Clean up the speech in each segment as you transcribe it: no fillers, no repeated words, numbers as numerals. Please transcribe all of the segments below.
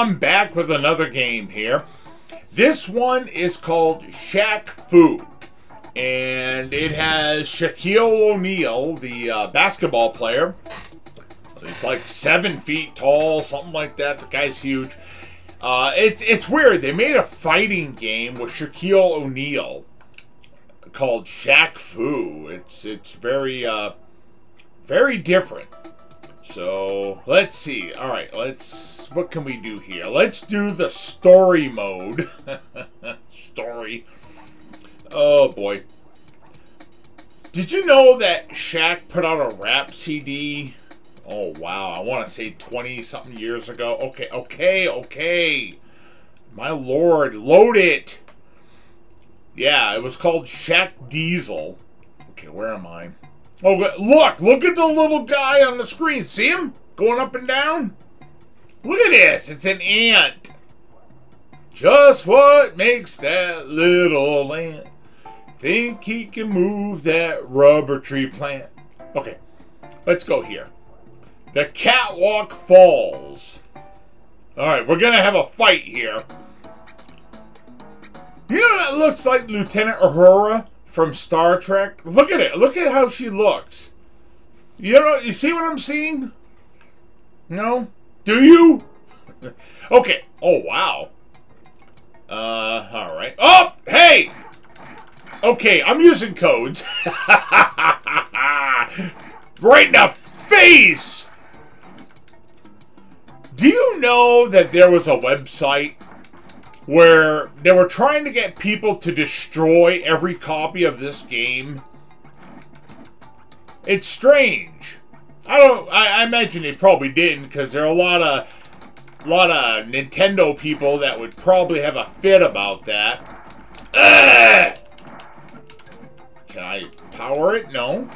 I'm back with another game here. This one is called Shaq-Fu, and it has Shaquille O'Neal, the basketball player. He's like 7 feet tall, something like that. The guy's huge. It's weird. They made a fighting game with Shaquille O'Neal called Shaq-Fu. It's very very different. So let's see. All right, what can we do here? Let's do the story mode. Story. Oh boy. Did you know that Shaq put out a rap CD? Oh wow, I want to say 20-something years ago. Okay. My lord, load it. Yeah, it was called Shaq Diesel. Okay, where am I? Oh, look at the little guy on the screen. See him? Going up and down? Look at this. It's an ant. Just what makes that little ant think he can move that rubber tree plant? Okay, let's go here. The catwalk falls. Alright, we're going to have a fight here. You know that looks like Lieutenant Aurora from Star Trek? Look at it. Look at how she looks. You know, you see what I'm seeing? No? Do you? Okay. Oh, wow. Alright. Oh, hey! Okay, I'm using codes. Right in the face! Do you know that there was a website where they were trying to get people to destroy every copy of this game? It's strange. I imagine they probably didn't, because there are a lot of Nintendo people that would probably have a fit about that. Ugh! Can I power it? No.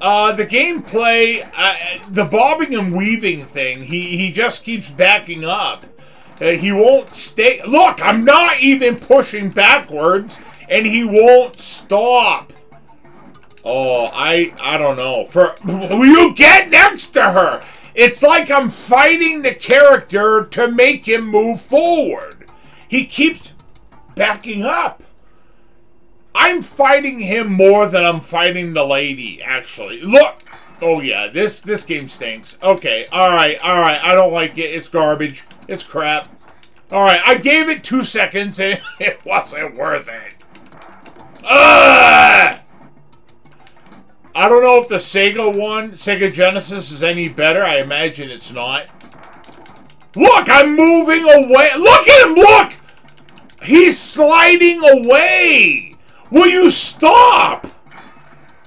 The gameplay, the bobbing and weaving thing, he just keeps backing up. He won't stay. Look, I'm not even pushing backwards, and he won't stop. Oh, I don't know. Will you get next to her? It's like I'm fighting the character to make him move forward. He keeps backing up. I'm fighting him more than I'm fighting the lady, actually. Look! Oh, yeah, this game stinks. Okay, all right, I don't like it. It's garbage. It's crap. All right, I gave it 2 seconds, and it wasn't worth it. Ugh! I don't know if the Sega one, Sega Genesis, is any better. I imagine it's not. Look, I'm moving away. Look at him, look! He's sliding away! Will you stop?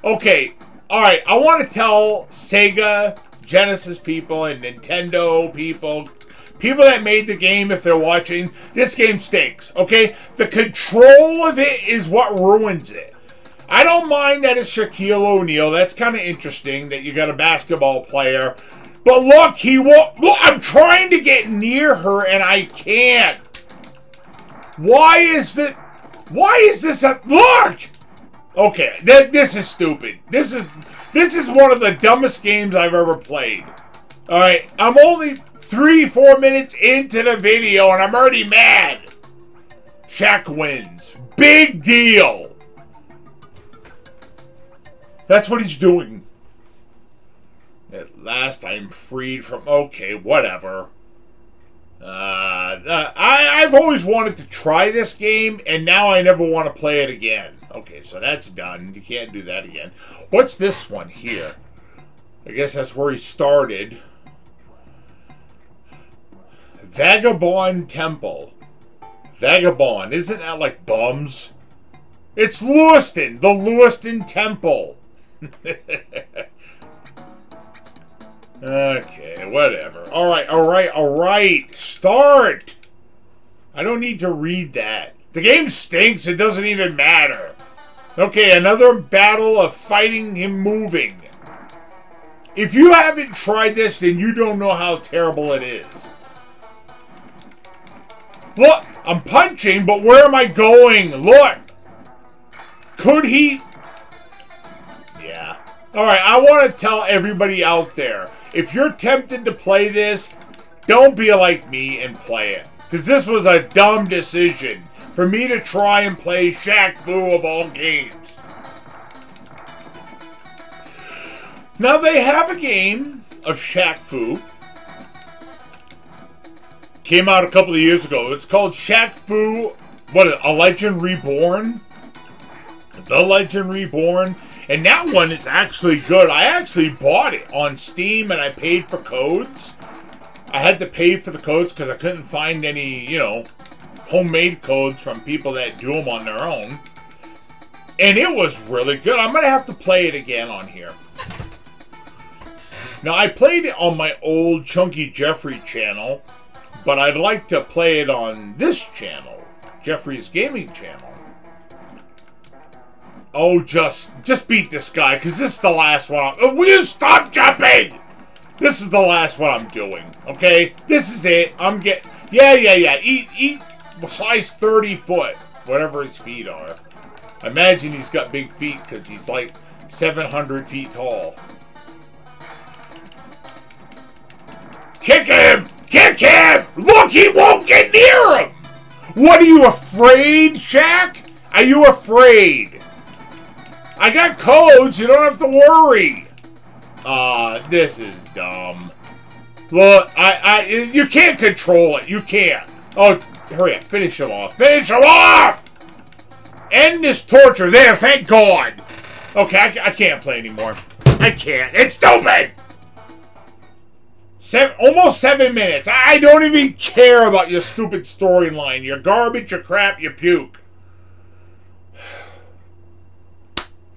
Okay, alright, I want to tell Sega Genesis people and Nintendo people, people that made the game, if they're watching, this game stinks, okay? The control of it is what ruins it. I don't mind that it's Shaquille O'Neal. That's kind of interesting that you got a basketball player. But look, he won't. Look, I'm trying to get near her and I can't. Why is this a look? Okay, this is stupid. This is one of the dumbest games I've ever played. All right, I'm only 3-4 minutes into the video and I'm already mad. Shaq wins. Big deal. That's what he's doing. At last, I'm freed from. Okay, whatever. I've always wanted to try this game, and now I never want to play it again. Okay, so that's done. You can't do that again. What's this one here? I guess that's where he started. Vagabond Temple. Vagabond. Isn't that like bums? It's Lewiston. The Lewiston Temple. Okay, whatever. All right. Start! I don't need to read that. The game stinks. It doesn't even matter. Okay, another battle of fighting him moving. If you haven't tried this, then you don't know how terrible it is. Look, I'm punching, but where am I going? Look! Could he... Yeah. All right, I want to tell everybody out there, if you're tempted to play this, Don't be like me and play it. Because this was a dumb decision for me to try and play Shaq-Fu of all games. Now they have a game of Shaq-Fu. Came out a couple of years ago. It's called Shaq-Fu, what, A Legend Reborn? The Legend Reborn. And that one is actually good. I actually bought it on Steam and I paid for codes. I had to pay for the codes because I couldn't find any, you know, homemade codes from people that do them on their own. And it was really good. I'm going to have to play it again on here. Now, I played it on my old Chunky Jeffrey channel, but I'd like to play it on this channel, Jeffrey's Gaming channel. Oh, just beat this guy, because this is the last one. Will you stop jumping? This is the last one I'm doing, okay? This is it. I'm getting... Yeah. Eat size 30 foot, whatever his feet are. I imagine he's got big feet, because he's like 700 feet tall. Kick him! Kick him! Look, he won't get near him! What, are you afraid, Shaq? Are you afraid? I got codes, you don't have to worry. This is dumb. Look, you can't control it. You can't. Oh, hurry up. Finish him off. Finish him off! End this torture. There, thank God. Okay, I can't play anymore. I can't. It's stupid! Almost 7 minutes. I don't even care about your stupid storyline. Your garbage, your crap, your puke.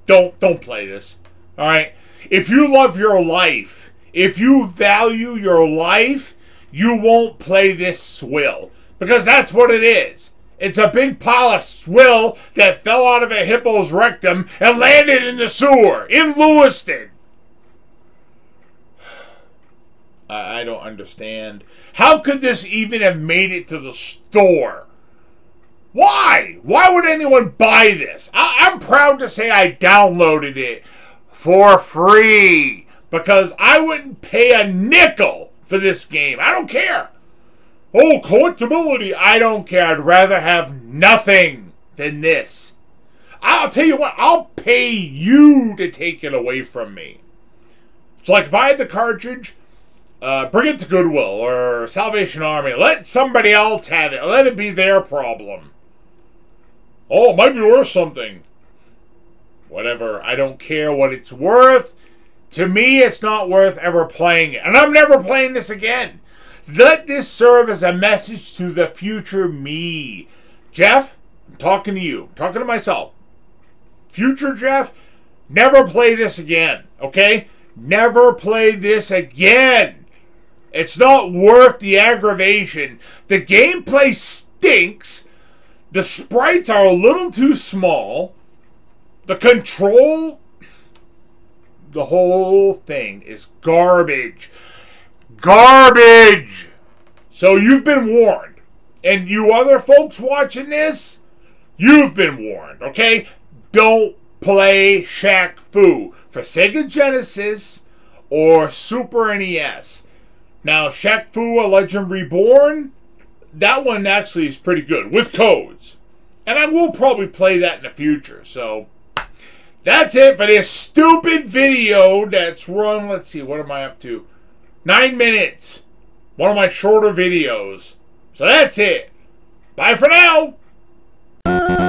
Don't play this. All right. If you love your life, if you value your life, you won't play this swill, because that's what it is. It's a big pile of swill that fell out of a hippo's rectum and landed in the sewer in Lewiston. I don't understand. How could this even have made it to the store? Why? Why would anyone buy this? I'm proud to say I downloaded it for free, because I wouldn't pay a nickel for this game. I don't care. Oh, collectability. I don't care. I'd rather have nothing than this. I'll tell you what. I'll pay you to take it away from me. It's like if I had the cartridge, bring it to Goodwill or Salvation Army. Let somebody else have it. Let it be their problem. Oh, it might be worth something. Whatever. I don't care what it's worth. To me, it's not worth ever playing it. And I'm never playing this again. Let this serve as a message to the future me. Jeff, I'm talking to you. I'm talking to myself. Future Jeff, never play this again. Okay? Never play this again. It's not worth the aggravation. The gameplay stinks. The sprites are a little too small. The control, the whole thing is garbage. Garbage! So you've been warned. And you other folks watching this, you've been warned, okay? Don't play Shaq-Fu for Sega Genesis or Super NES. Now, Shaq-Fu: A Legend Reborn, that one actually is pretty good, with codes. And I will probably play that in the future, so... That's it for this stupid video that's run, let's see, what am I up to? 9 minutes. One of my shorter videos. So that's it. Bye for now.